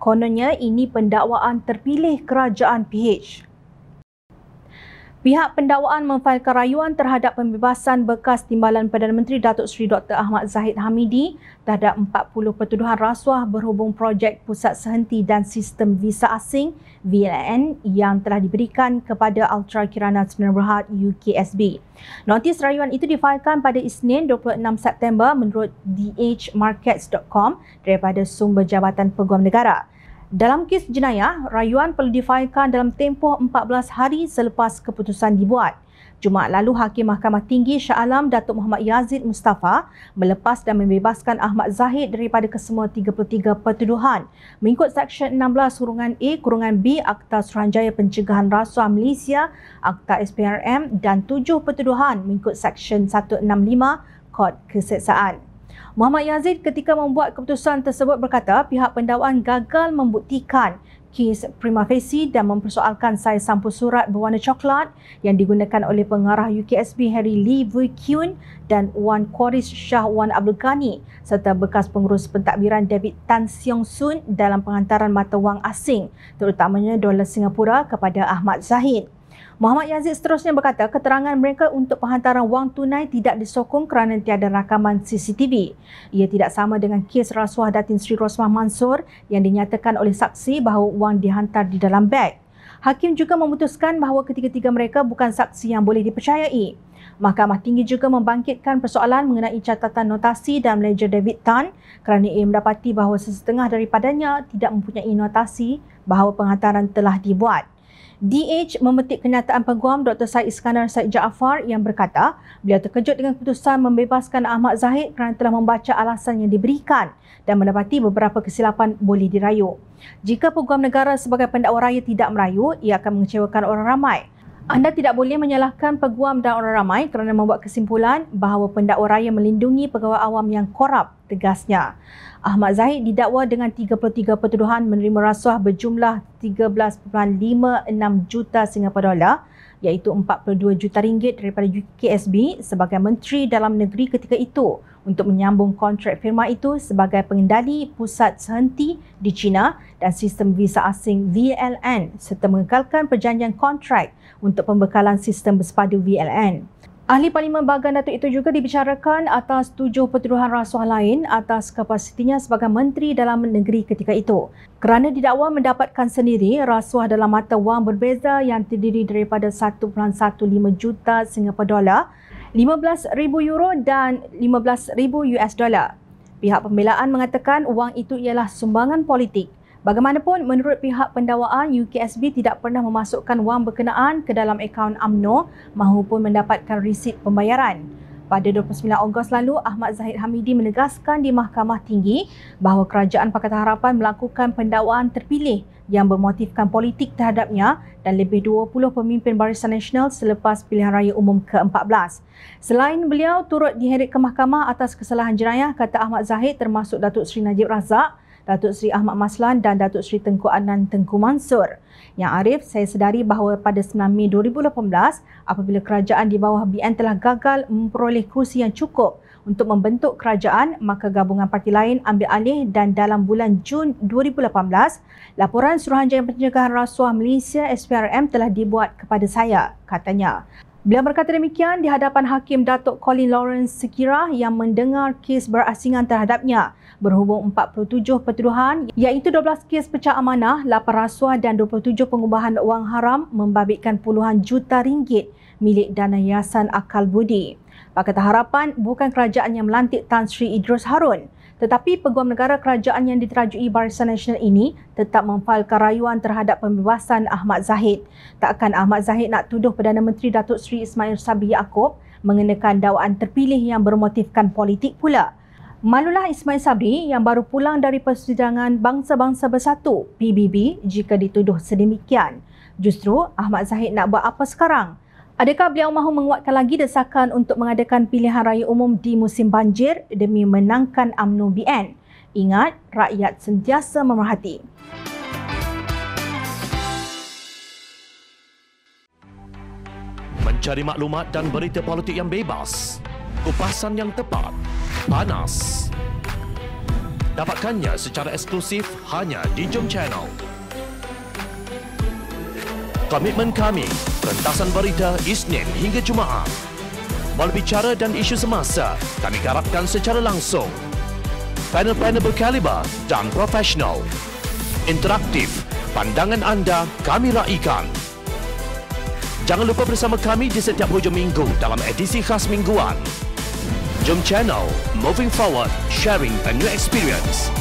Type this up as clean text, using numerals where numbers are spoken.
Kononnya ini pendakwaan terpilih kerajaan PH. Pihak pendakwaan memfailkan rayuan terhadap pembebasan bekas timbalan Perdana Menteri Datuk Seri Dr. Ahmad Zahid Hamidi terhadap 40 pertuduhan rasuah berhubung projek Pusat Sehenti dan Sistem Visa Asing VLN yang telah diberikan kepada Ultra Kirana Sdn Berhad UKSB. Notis rayuan itu difailkan pada Isnin 26 September menurut DHMarkets.com daripada sumber Jabatan Peguam Negara. Dalam kes jenayah, rayuan perlu difailkan dalam tempoh 14 hari selepas keputusan dibuat. Jumaat lalu, Hakim Mahkamah Tinggi Shah Alam Datuk Mohd Yazid Mustafa melepas dan membebaskan Ahmad Zahid daripada kesemua 33 pertuduhan mengikut Seksyen 16(A)(B) Akta Suruhanjaya Pencegahan Rasuah Malaysia, Akta SPRM dan 7 pertuduhan mengikut Seksyen 165 Kod Keseksaan. Mohd Yazid ketika membuat keputusan tersebut berkata pihak pendakwaan gagal membuktikan kes prima facie dan mempersoalkan saiz sampul surat berwarna coklat yang digunakan oleh pengarah UKSB Harry Lee Vui Kyun dan Wan Qoris Shah Wan Abul Ghani serta bekas pengurus pentadbiran David Tan Siong Soon dalam penghantaran mata wang asing terutamanya dolar Singapura kepada Ahmad Zahid. Mohd Yazid seterusnya berkata keterangan mereka untuk penghantaran wang tunai tidak disokong kerana tiada rakaman CCTV. Ia tidak sama dengan kes rasuah Datin Sri Rosmah Mansur yang dinyatakan oleh saksi bahawa wang dihantar di dalam beg. Hakim juga memutuskan bahawa ketiga-tiga mereka bukan saksi yang boleh dipercayai. Mahkamah Tinggi juga membangkitkan persoalan mengenai catatan notasi dan ledger David Tan kerana ia mendapati bahawa sesetengah daripadanya tidak mempunyai notasi bahawa penghantaran telah dibuat. DH memetik kenyataan peguam Dr Syed Iskandar Syed Jaafar yang berkata beliau terkejut dengan keputusan membebaskan Ahmad Zahid kerana telah membaca alasan yang diberikan dan mendapati beberapa kesilapan boleh dirayu. Jika peguam negara sebagai pendakwa raya tidak merayu, ia akan mengecewakan orang ramai. Anda tidak boleh menyalahkan peguam dan orang ramai kerana membuat kesimpulan bahawa pendakwa raya melindungi pegawai awam yang korup, tegasnya. Ahmad Zahid didakwa dengan 33 pertuduhan menerima rasuah berjumlah 13.56 juta Singapura dolar iaitu 42 juta ringgit daripada UKSB sebagai Menteri Dalam Negeri ketika itu untuk menyambung kontrak firma itu sebagai pengendali Pusat Sehenti di China dan Sistem Visa Asing VLN serta mengekalkan perjanjian kontrak untuk pembekalan sistem bersepadu VLN. Ahli Parlimen Bahagian Datuk itu juga dibicarakan atas 7 pertuduhan rasuah lain atas kapasitinya sebagai Menteri Dalam Negeri ketika itu kerana didakwa mendapatkan sendiri rasuah dalam mata wang berbeza yang terdiri daripada 1.15 juta Singapura dolar, 15,000 euro dan 15,000 US dolar. Pihak pembelaan mengatakan wang itu ialah sumbangan politik. Bagaimanapun, menurut pihak pendakwaan, UKSB tidak pernah memasukkan wang berkenaan ke dalam akaun UMNO mahupun mendapatkan resit pembayaran. Pada 29 Ogos lalu, Ahmad Zahid Hamidi menegaskan di Mahkamah Tinggi bahawa Kerajaan Pakatan Harapan melakukan pendakwaan terpilih yang bermotifkan politik terhadapnya dan lebih 20 pemimpin Barisan Nasional selepas pilihan raya umum ke-14. Selain beliau turut diheret ke mahkamah atas kesalahan jenayah, kata Ahmad Zahid termasuk Datuk Seri Najib Razak, Datuk Seri Ahmad Maslan dan Datuk Seri Tengku Anan Tengku Mansur. Yang arif, saya sedari bahawa pada 9 Mei 2018, apabila kerajaan di bawah BN telah gagal memperoleh kerusi yang cukup untuk membentuk kerajaan, maka gabungan parti lain ambil alih dan dalam bulan Jun 2018, laporan Suruhanjaya Pencegahan Rasuah Malaysia SPRM telah dibuat kepada saya, katanya. Beliau berkata demikian di hadapan Hakim Datuk Colin Lawrence Sekira yang mendengar kes berasingan terhadapnya berhubung 47 pertuduhan iaitu 12 kes pecah amanah, 8 rasuah dan 27 pengubahan wang haram membabitkan puluhan juta ringgit milik dana Yayasan Akal Budi. Pakatan Harapan bukan kerajaan yang melantik Tan Sri Idris Harun, tetapi peguam negara kerajaan yang diterajui Barisan Nasional ini tetap memfailkan rayuan terhadap pembebasan Ahmad Zahid. Takkan Ahmad Zahid nak tuduh Perdana Menteri Datuk Seri Ismail Sabri Yaakob mengenakan dakwaan terpilih yang bermotifkan politik pula. Malulah Ismail Sabri yang baru pulang dari persidangan Bangsa-Bangsa Bersatu PBB jika dituduh sedemikian. Justru Ahmad Zahid nak buat apa sekarang? Adakah beliau mahu menguatkan lagi desakan untuk mengadakan pilihan raya umum di musim banjir demi menangkan UMNO BN? Ingat, rakyat sentiasa memerhati. Mencari maklumat dan berita politik yang bebas, kupasan yang tepat, panas. Dapatkannya secara eksklusif hanya di Jom Channel. Komitmen kami, rentasan berita Isnin hingga Jumaat. Berbicara dan isu semasa, kami garapkan secara langsung. Panel-panel berkaliber dan profesional. Interaktif, pandangan anda kami raikan. Jangan lupa bersama kami di setiap hujung minggu dalam edisi khas mingguan. Jom Channel, moving forward, sharing a new experience.